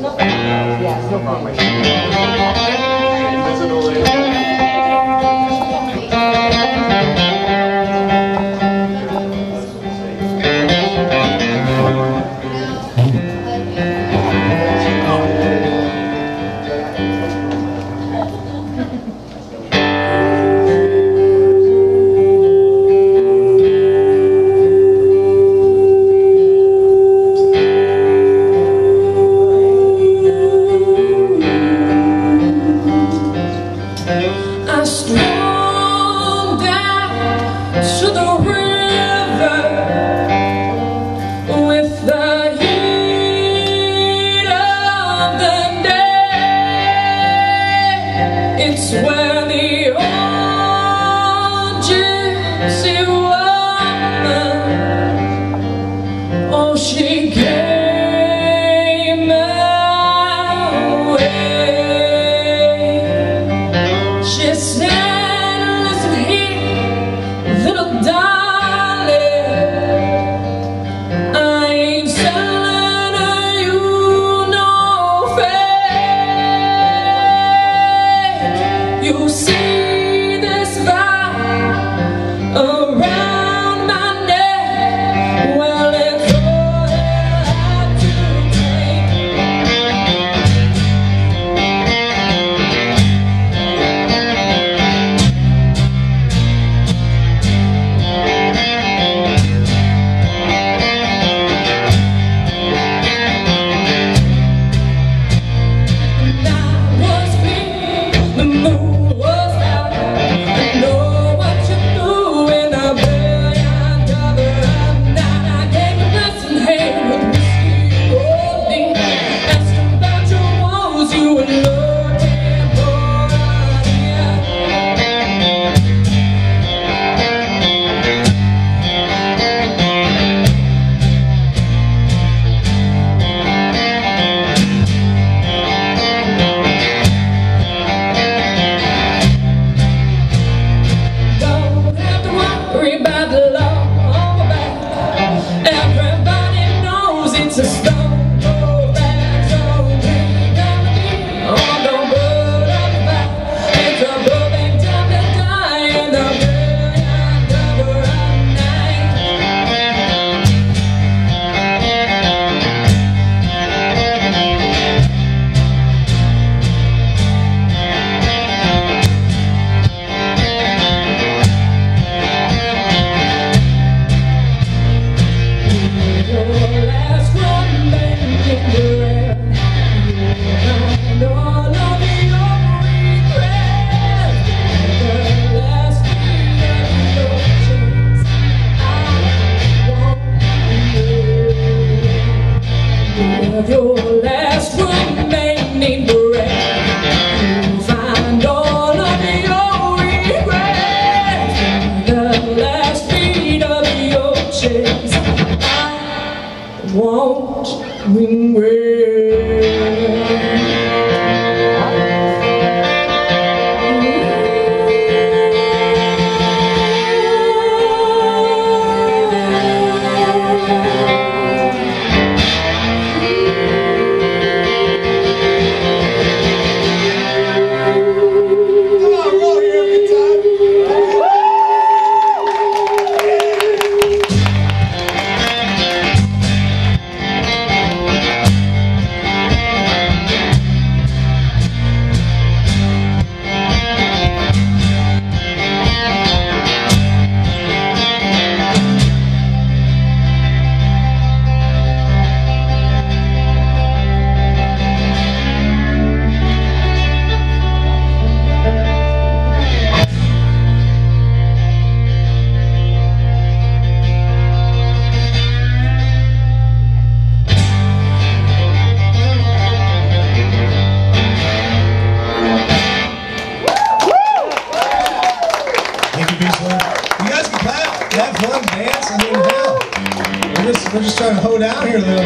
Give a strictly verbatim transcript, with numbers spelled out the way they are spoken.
question up? Yes, no problem. We're just trying to hold out here a little.